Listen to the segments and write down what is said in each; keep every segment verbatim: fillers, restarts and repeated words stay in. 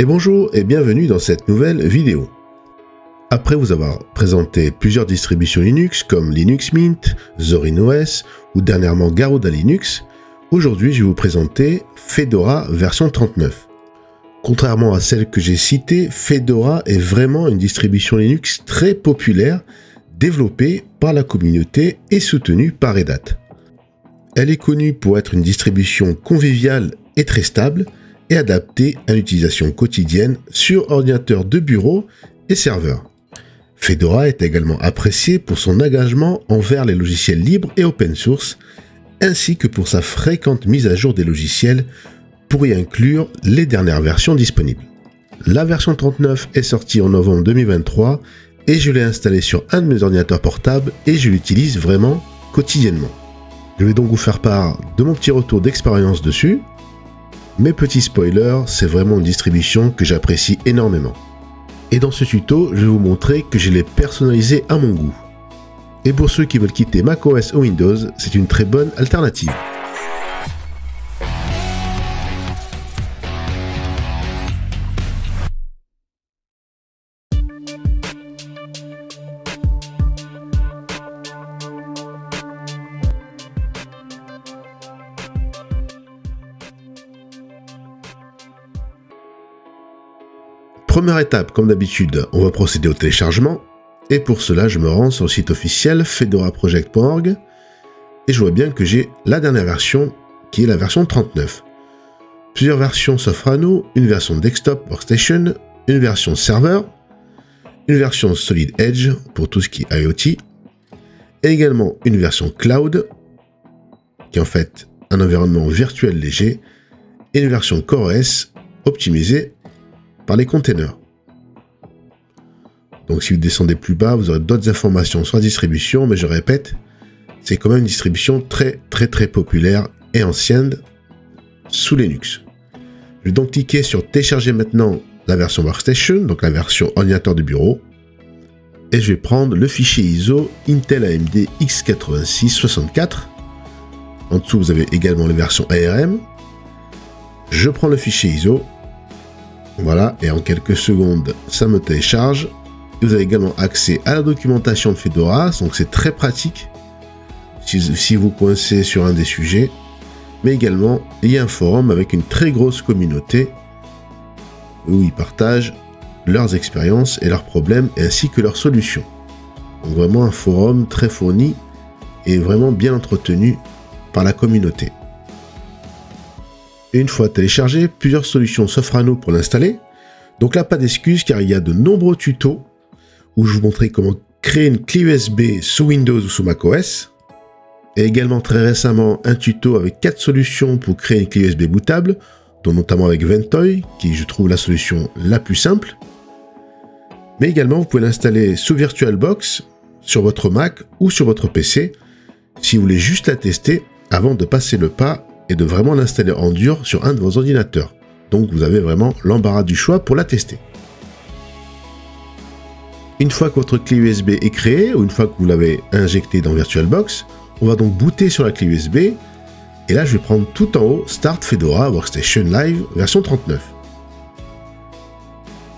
Et bonjour et bienvenue dans cette nouvelle vidéo. Après vous avoir présenté plusieurs distributions Linux comme Linux Mint, Zorin O S ou dernièrement Garuda Linux, aujourd'hui je vais vous présenter Fedora version trente-neuf. Contrairement à celle que j'ai citée, Fedora est vraiment une distribution Linux très populaire, développée par la communauté et soutenue par Red Hat. Elle est connue pour être une distribution conviviale et très stable, et adaptée à l'utilisation quotidienne sur ordinateur de bureau et serveur. Fedora est également appréciée pour son engagement envers les logiciels libres et open source, ainsi que pour sa fréquente mise à jour des logiciels pour y inclure les dernières versions disponibles. La version trente-neuf est sortie en novembre deux mille vingt-trois et je l'ai installée sur un de mes ordinateurs portables et je l'utilise vraiment quotidiennement. Je vais donc vous faire part de mon petit retour d'expérience dessus. Mes petits spoilers, c'est vraiment une distribution que j'apprécie énormément. Et dans ce tuto, je vais vous montrer que je l'ai personnalisé à mon goût. Et pour ceux qui veulent quitter macOS ou Windows, c'est une très bonne alternative. Première étape, comme d'habitude, on va procéder au téléchargement et pour cela je me rends sur le site officiel fedora project point org et je vois bien que j'ai la dernière version qui est la version trente-neuf. Plusieurs versions s'offrent à nous, une version desktop workstation, une version serveur, une version Solid Edge pour tout ce qui est IoT et également une version cloud qui est en fait un environnement virtuel léger et une version CoreOS optimisée par les containers. Donc si vous descendez plus bas, vous aurez d'autres informations sur la distribution, mais je répète, c'est quand même une distribution très très très populaire et ancienne sous Linux. Je vais donc cliquer sur télécharger maintenant la version workstation, donc la version ordinateur de bureau, et je vais prendre le fichier I S O Intel A M D X quatre-vingt-six soixante-quatre. En dessous vous avez également les versions A R M. Je prends le fichier I S O. Voilà, et en quelques secondes, ça me télécharge. Et vous avez également accès à la documentation de Fedora, donc c'est très pratique si, si vous coincez sur un des sujets. Mais également, il y a un forum avec une très grosse communauté où ils partagent leurs expériences et leurs problèmes, ainsi que leurs solutions. Donc vraiment un forum très fourni et vraiment bien entretenu par la communauté. Et une fois téléchargé, plusieurs solutions s'offrent à nous pour l'installer. Donc là, pas d'excuse car il y a de nombreux tutos où je vous montrerai comment créer une clé U S B sous Windows ou sous macOS. Et également très récemment, un tuto avec quatre solutions pour créer une clé U S B bootable, dont notamment avec Ventoy, qui je trouve la solution la plus simple. Mais également, vous pouvez l'installer sous VirtualBox, sur votre Mac ou sur votre P C, si vous voulez juste la tester avant de passer le pas et de vraiment l'installer en dur sur un de vos ordinateurs. Donc vous avez vraiment l'embarras du choix pour la tester. Une fois que votre clé U S B est créée, ou une fois que vous l'avez injectée dans VirtualBox, on va donc booter sur la clé U S B, et là je vais prendre tout en haut, Start Fedora Workstation Live version trente-neuf.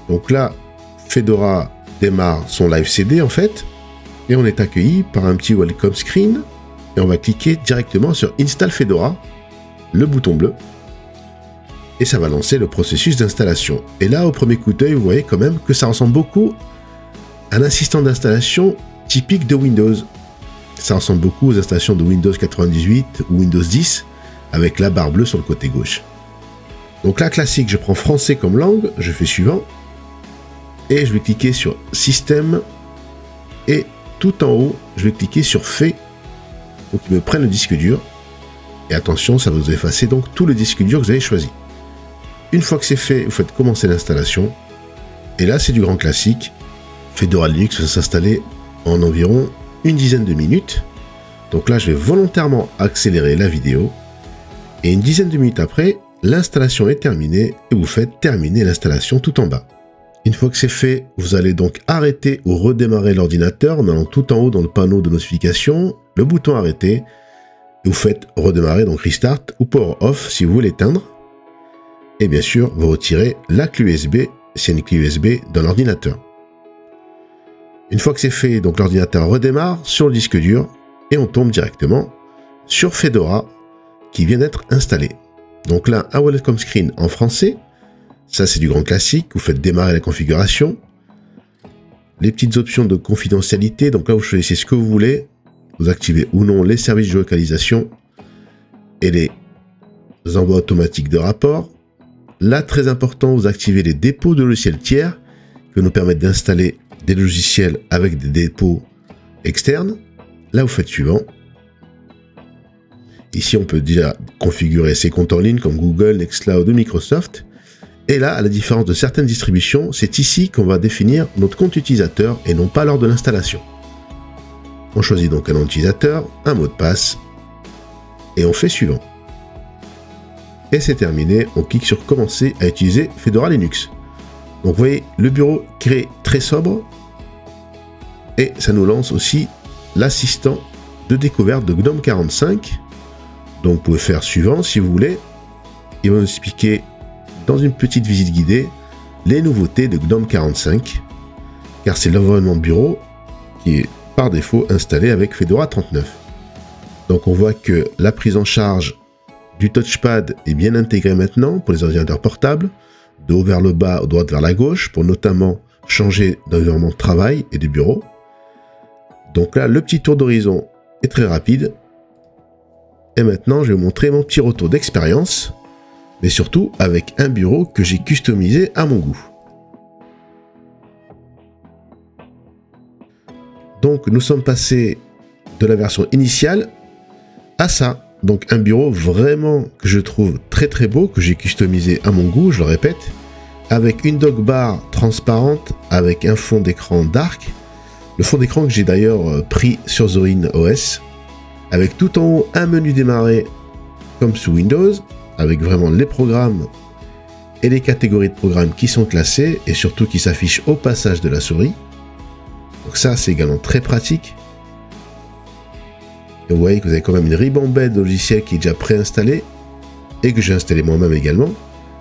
Donc là, Fedora démarre son live C D en fait, et on est accueilli par un petit welcome screen, et on va cliquer directement sur Install Fedora, le bouton bleu, et ça va lancer le processus d'installation. Et là, au premier coup d'œil, vous voyez quand même que ça ressemble beaucoup à un assistant d'installation typique de Windows. Ça ressemble beaucoup aux installations de Windows quatre-vingt-dix-huit ou Windows dix, avec la barre bleue sur le côté gauche. Donc là, classique, je prends français comme langue, je fais suivant, et je vais cliquer sur Système, et tout en haut, je vais cliquer sur Fait, pour qu'il me prenne le disque dur. Et attention, ça va vous effacer donc tout le disque dur que vous avez choisi. Une fois que c'est fait, vous faites commencer l'installation. Et là, c'est du grand classique. Fedora Linux va s'installer en environ une dizaine de minutes. Donc là, je vais volontairement accélérer la vidéo. Et une dizaine de minutes après, l'installation est terminée et vous faites terminer l'installation tout en bas. Une fois que c'est fait, vous allez donc arrêter ou redémarrer l'ordinateur en allant tout en haut dans le panneau de notification, le bouton arrêter. Vous faites redémarrer, donc restart ou power off si vous voulez l'éteindre. et bien sûr vous retirez la clé U S B s'il y a une clé U S B dans l'ordinateur. Une fois que c'est fait, donc l'ordinateur redémarre sur le disque dur et on tombe directement sur Fedora qui vient d'être installé. Donc là, un welcome screen en français, ça c'est du grand classique, vous faites démarrer la configuration, les petites options de confidentialité, donc là vous choisissez ce que vous voulez, vous activez ou non les services de localisation et les envois automatiques de rapports. Là, très important, vous activez les dépôts de logiciels tiers qui nous permettent d'installer des logiciels avec des dépôts externes. Là, vous faites suivant. Ici, on peut déjà configurer ses comptes en ligne comme Google, Nextcloud ou Microsoft. Et là, à la différence de certaines distributions, c'est ici qu'on va définir notre compte utilisateur et non pas lors de l'installation. On choisit donc un nom utilisateur, un mot de passe et on fait suivant. Et c'est terminé, on clique sur commencer à utiliser Fedora Linux. Donc vous voyez, le bureau crée très sobre et ça nous lance aussi l'assistant de découverte de GNOME quarante-cinq. Donc vous pouvez faire suivant si vous voulez. Il va nous expliquer dans une petite visite guidée les nouveautés de GNOME quarante-cinq, car c'est l'environnement de bureau qui est par défaut installé avec Fedora trente-neuf. Donc on voit que la prise en charge du touchpad est bien intégré maintenant pour les ordinateurs portables, de haut vers le bas, de droite vers la gauche, pour notamment changer d'environnement de travail et de bureau. Donc là, le petit tour d'horizon est très rapide. Et maintenant, je vais vous montrer mon petit retour d'expérience, mais surtout avec un bureau que j'ai customisé à mon goût. Donc, nous sommes passés de la version initiale à ça. Donc un bureau vraiment que je trouve très très beau, que j'ai customisé à mon goût, je le répète, avec une dock bar transparente, avec un fond d'écran dark. Le fond d'écran que j'ai d'ailleurs pris sur Zorin O S, avec tout en haut un menu démarrer comme sous Windows, avec vraiment les programmes et les catégories de programmes qui sont classés et surtout qui s'affichent au passage de la souris. Donc ça c'est également très pratique. Et vous voyez que vous avez quand même une ribambelle de logiciels qui est déjà préinstallé et que j'ai installé moi-même également,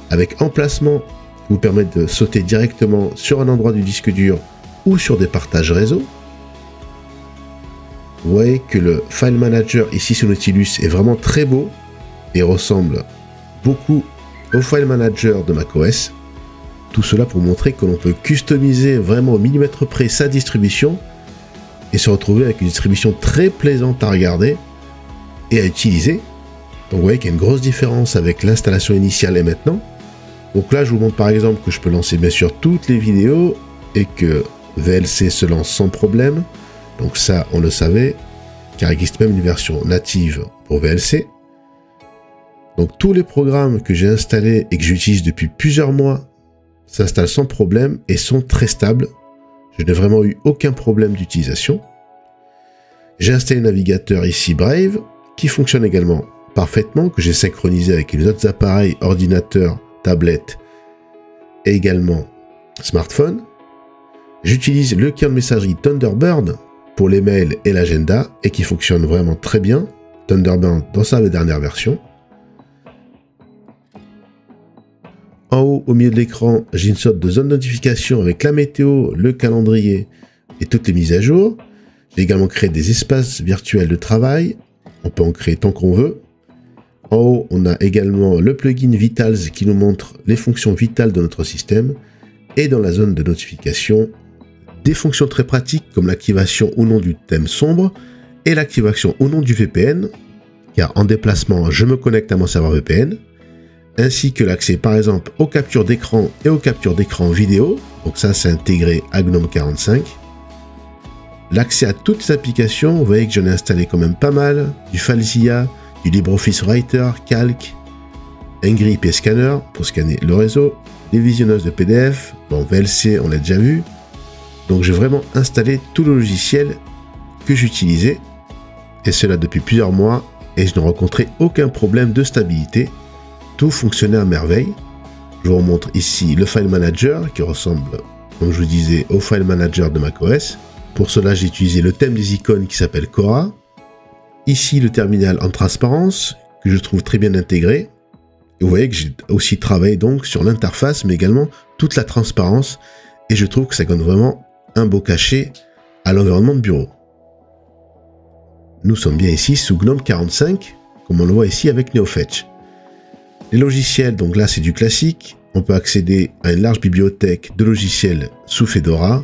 avec emplacement qui vous permet de sauter directement sur un endroit du disque dur ou sur des partages réseau. Vous voyez que le file manager ici sur Nautilus est vraiment très beau et ressemble beaucoup au file manager de macOS. Tout cela pour montrer que l'on peut customiser vraiment au millimètre près sa distribution et se retrouver avec une distribution très plaisante à regarder et à utiliser. Donc vous voyez qu'il y a une grosse différence avec l'installation initiale et maintenant. Donc là je vous montre par exemple que je peux lancer bien sûr toutes les vidéos et que V L C se lance sans problème. Donc ça on le savait, car il existe même une version native pour V L C. Donc tous les programmes que j'ai installés et que j'utilise depuis plusieurs mois s'installent sans problème et sont très stables. Je n'ai vraiment eu aucun problème d'utilisation. J'ai installé le navigateur ici Brave, qui fonctionne également parfaitement, que j'ai synchronisé avec les autres appareils, ordinateurs, tablettes et également smartphone. J'utilise le client de messagerie Thunderbird pour les mails et l'agenda et qui fonctionne vraiment très bien. Thunderbird dans sa dernière version. En haut, au milieu de l'écran, j'ai une sorte de zone de notification avec la météo, le calendrier et toutes les mises à jour. J'ai également créé des espaces virtuels de travail. On peut en créer tant qu'on veut. En haut, on a également le plugin Vitals qui nous montre les fonctions vitales de notre système. Et dans la zone de notification, des fonctions très pratiques comme l'activation ou non du thème sombre et l'activation ou non du V P N. Car en déplacement, je me connecte à mon serveur V P N. Ainsi que l'accès par exemple aux captures d'écran et aux captures d'écran vidéo, donc ça c'est intégré à GNOME quarante-cinq. L'accès à toutes les applications, vous voyez que j'en ai installé quand même pas mal, du FileZilla, du LibreOffice Writer, Calc, Grip et Scanner pour scanner le réseau, des visionneuses de P D F, bon V L C on l'a déjà vu, donc j'ai vraiment installé tout le logiciel que j'utilisais, et cela depuis plusieurs mois, et je n'ai rencontré aucun problème de stabilité. Tout fonctionnait à merveille. Je vous remontre ici le file manager qui ressemble, comme je vous disais, au file manager de macOS. Pour cela, j'ai utilisé le thème des icônes qui s'appelle Cora. Ici, le terminal en transparence que je trouve très bien intégré. Et vous voyez que j'ai aussi travaillé donc sur l'interface, mais également toute la transparence. Et je trouve que ça donne vraiment un beau cachet à l'environnement de bureau. Nous sommes bien ici sous GNOME quarante-cinq, comme on le voit ici avec NeoFetch. Les logiciels, donc là c'est du classique. On peut accéder à une large bibliothèque de logiciels sous Fedora.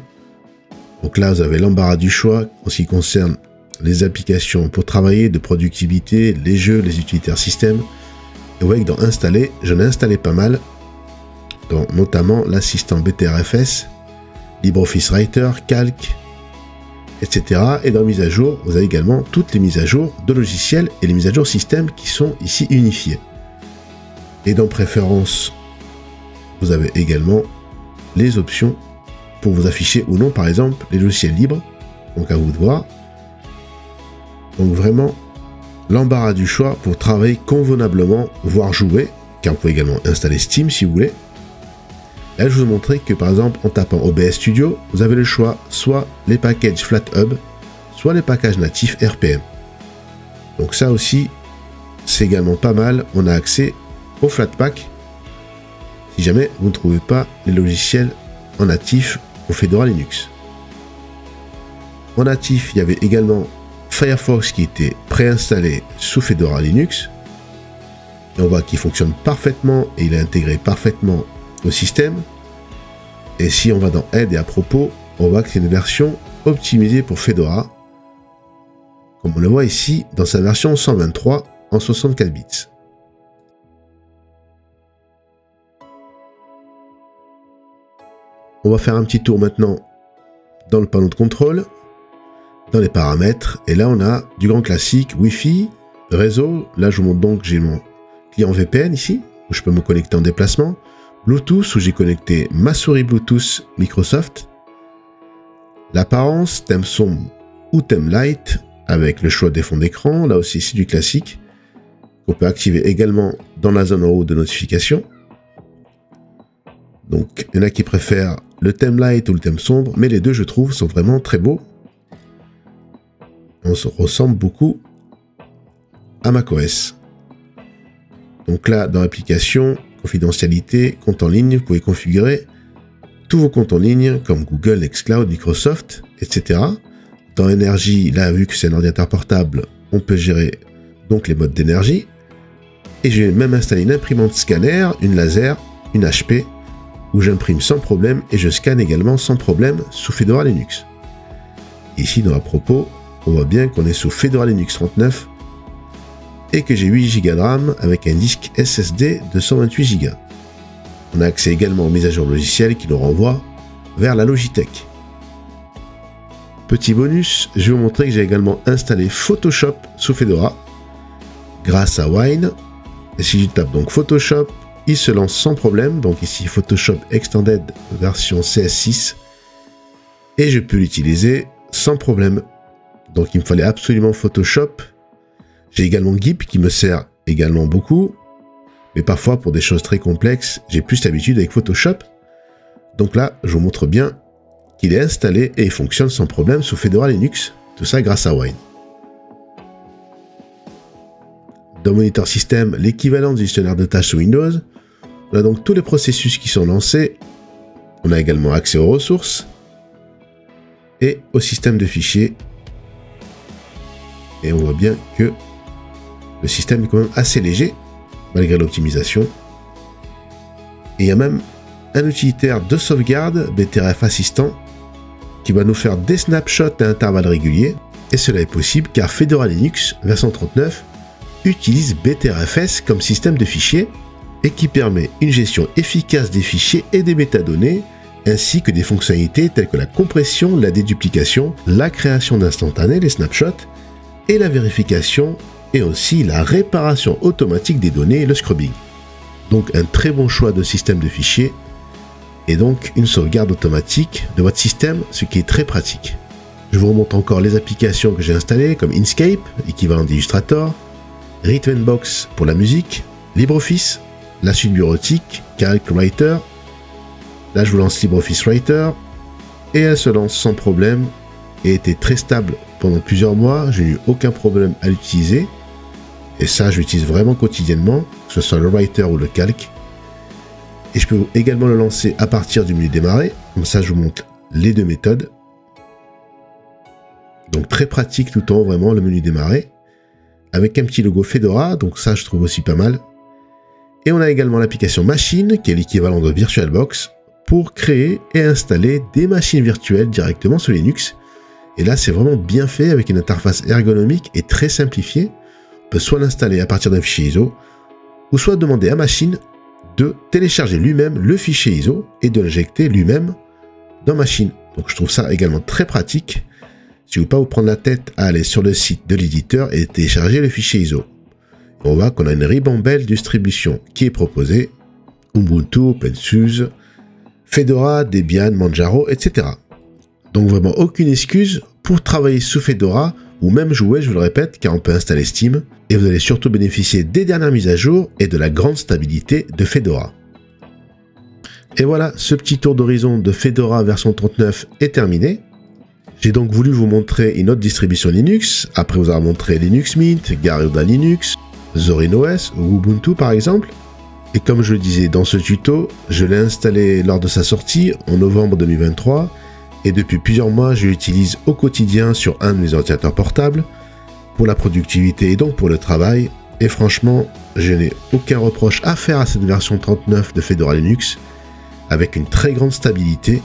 Donc là vous avez l'embarras du choix en ce qui concerne les applications pour travailler, de productivité, les jeux, les utilitaires système. Et vous voyez que dans installer, j'en ai installé pas mal, dont notamment l'assistant B T R F S, LibreOffice Writer, Calc, et cetera. Et dans mise à jour, vous avez également toutes les mises à jour de logiciels et les mises à jour système qui sont ici unifiées. Et dans préférences, vous avez également les options pour vous afficher ou non, par exemple, les logiciels libres, donc à vous de voir. Donc vraiment, l'embarras du choix pour travailler convenablement, voire jouer, car vous pouvez également installer Steam si vous voulez. Là, je vous ai montré que par exemple, en tapant O B S Studio, vous avez le choix soit les packages FlatHub, soit les packages natifs R P M. Donc ça aussi, c'est également pas mal, on a accès au Flatpak, si jamais vous ne trouvez pas les logiciels en natif au Fedora Linux. En natif, il y avait également Firefox qui était préinstallé sous Fedora Linux. Et on voit qu'il fonctionne parfaitement et il est intégré parfaitement au système. Et si on va dans Aide et à propos, on voit que c'est une version optimisée pour Fedora, comme on le voit ici dans sa version cent vingt-trois en soixante-quatre bits. On va faire un petit tour maintenant dans le panneau de contrôle, dans les paramètres, et là on a du grand classique, Wi-Fi, réseau, là je vous montre donc j'ai mon client V P N ici, où je peux me connecter en déplacement, Bluetooth, où j'ai connecté ma souris Bluetooth Microsoft, l'apparence, thème sombre ou thème light, avec le choix des fonds d'écran, là aussi c'est du classique, qu'on peut activer également dans la zone en haut de notification. Donc il y en a qui préfèrent le thème light ou le thème sombre, mais les deux je trouve sont vraiment très beaux. On se ressemble beaucoup à macOS. Donc là, dans l'application, confidentialité, compte en ligne, vous pouvez configurer tous vos comptes en ligne, comme Google, Nextcloud, Microsoft, et cetera. Dans énergie, là, vu que c'est un ordinateur portable, on peut gérer donc les modes d'énergie. Et j'ai même installé une imprimante scanner, une laser, une H P, où j'imprime sans problème et je scanne également sans problème sous Fedora Linux. Ici, dans à propos, on voit bien qu'on est sous Fedora Linux trente-neuf et que j'ai huit gigas de RAM avec un disque S S D de cent vingt-huit gigas. On a accès également aux mises à jour logicielles qui nous renvoient vers la Logitech. Petit bonus, je vais vous montrer que j'ai également installé Photoshop sous Fedora grâce à Wine. Et si je tape donc Photoshop, il se lance sans problème. Donc ici Photoshop Extended version C S six et je peux l'utiliser sans problème. Donc il me fallait absolument Photoshop. J'ai également GIMP qui me sert également beaucoup. Mais parfois pour des choses très complexes, j'ai plus l'habitude avec Photoshop. Donc là, je vous montre bien qu'il est installé et il fonctionne sans problème sous Fedora Linux. Tout ça grâce à Wine. Dans Monitor System, l'équivalent du gestionnaire de tâches sous Windows. On a donc tous les processus qui sont lancés. On a également accès aux ressources et au système de fichiers. Et on voit bien que le système est quand même assez léger, malgré l'optimisation. Et il y a même un utilitaire de sauvegarde, B T R F Assistant, qui va nous faire des snapshots à intervalles réguliers. Et cela est possible car Fedora Linux version trente-neuf utilise B T R F S comme système de fichiers et qui permet une gestion efficace des fichiers et des métadonnées, ainsi que des fonctionnalités telles que la compression, la déduplication, la création d'instantanés, les snapshots, et la vérification et aussi la réparation automatique des données et le scrubbing. Donc un très bon choix de système de fichiers et donc une sauvegarde automatique de votre système, ce qui est très pratique. Je vous remonte encore les applications que j'ai installées comme Inkscape, équivalent d'Illustrator, VirtualBox pour la musique, LibreOffice, la suite bureautique, Calc, Writer. Là je vous lance LibreOffice Writer et elle se lance sans problème et était très stable. Pendant plusieurs mois, je n'ai eu aucun problème à l'utiliser. Et ça, je l'utilise vraiment quotidiennement, que ce soit le Writer ou le Calc. Et je peux également le lancer à partir du menu démarrer. Comme ça, je vous montre les deux méthodes. Donc très pratique tout le temps, vraiment, le menu démarrer. Avec un petit logo Fedora, donc ça, je trouve aussi pas mal. Et on a également l'application Machine, qui est l'équivalent de VirtualBox, pour créer et installer des machines virtuelles directement sur Linux. Et là, c'est vraiment bien fait avec une interface ergonomique et très simplifiée. On peut soit l'installer à partir d'un fichier I S O, ou soit demander à Machine de télécharger lui-même le fichier I S O et de l'injecter lui-même dans Machine. Donc je trouve ça également très pratique. Si vous ne voulez pas vous prendre la tête à aller sur le site de l'éditeur et télécharger le fichier I S O. On voit qu'on a une ribambelle distribution qui est proposée. Ubuntu, OpenSUSE, Fedora, Debian, Manjaro, et cetera. Donc vraiment aucune excuse pour travailler sous Fedora ou même jouer, je vous le répète, car on peut installer Steam. Et vous allez surtout bénéficier des dernières mises à jour et de la grande stabilité de Fedora. Et voilà, ce petit tour d'horizon de Fedora version trente-neuf est terminé. J'ai donc voulu vous montrer une autre distribution Linux, après vous avoir montré Linux Mint, Garuda Linux, Zorin O S ou Ubuntu par exemple. Et comme je le disais dans ce tuto, je l'ai installé lors de sa sortie en novembre deux mille vingt-trois et depuis plusieurs mois je l'utilise au quotidien sur un de mes ordinateurs portables pour la productivité et donc pour le travail. Et franchement, je n'ai aucun reproche à faire à cette version trente-neuf de Fedora Linux avec une très grande stabilité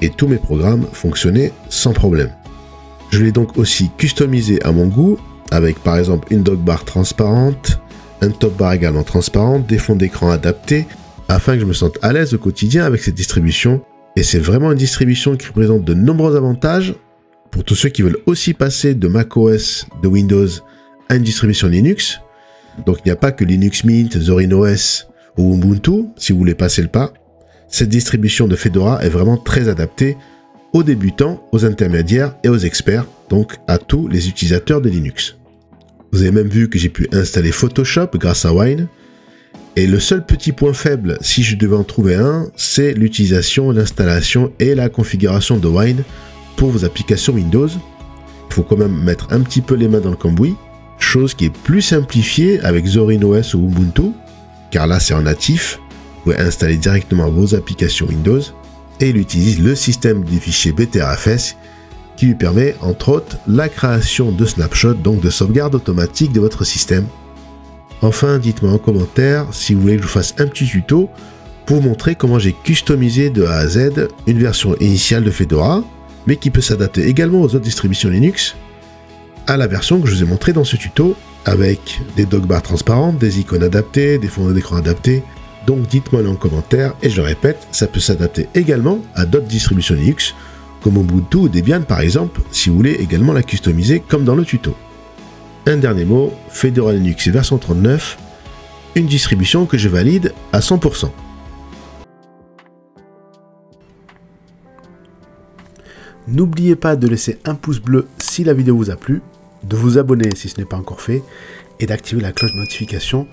et tous mes programmes fonctionnaient sans problème. Je l'ai donc aussi customisé à mon goût avec par exemple une dogbar transparente, un top bar également transparent, des fonds d'écran adaptés afin que je me sente à l'aise au quotidien avec cette distribution. Et c'est vraiment une distribution qui présente de nombreux avantages pour tous ceux qui veulent aussi passer de macOS, de Windows à une distribution Linux. Donc il n'y a pas que Linux Mint, Zorin O S ou Ubuntu si vous voulez passer le pas. Cette distribution de Fedora est vraiment très adaptée aux débutants, aux intermédiaires et aux experts, donc à tous les utilisateurs de Linux. Vous avez même vu que j'ai pu installer Photoshop grâce à Wine. Et le seul petit point faible, si je devais en trouver un, c'est l'utilisation, l'installation et la configuration de Wine pour vos applications Windows. Il faut quand même mettre un petit peu les mains dans le cambouis, chose qui est plus simplifiée avec Zorin O S ou Ubuntu, car là c'est en natif. Vous pouvez installer directement vos applications Windows et il utilise le système des fichiers B T R F S, qui lui permet entre autres la création de snapshots, donc de sauvegarde automatique de votre système. Enfin, dites-moi en commentaire si vous voulez que je vous fasse un petit tuto pour vous montrer comment j'ai customisé de A à Z une version initiale de Fedora, mais qui peut s'adapter également aux autres distributions Linux, à la version que je vous ai montrée dans ce tuto, avec des dogbars transparentes, des icônes adaptées, des fonds d'écran adaptés. Donc dites-moi en commentaire, et je le répète, ça peut s'adapter également à d'autres distributions Linux, comme Ubuntu ou Debian par exemple, si vous voulez également la customiser comme dans le tuto. Un dernier mot, Fedora Linux et version trente-neuf, une distribution que je valide à cent pour cent. N'oubliez pas de laisser un pouce bleu si la vidéo vous a plu, de vous abonner si ce n'est pas encore fait, et d'activer la cloche de notification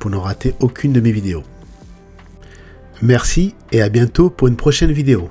pour ne rater aucune de mes vidéos. Merci et à bientôt pour une prochaine vidéo.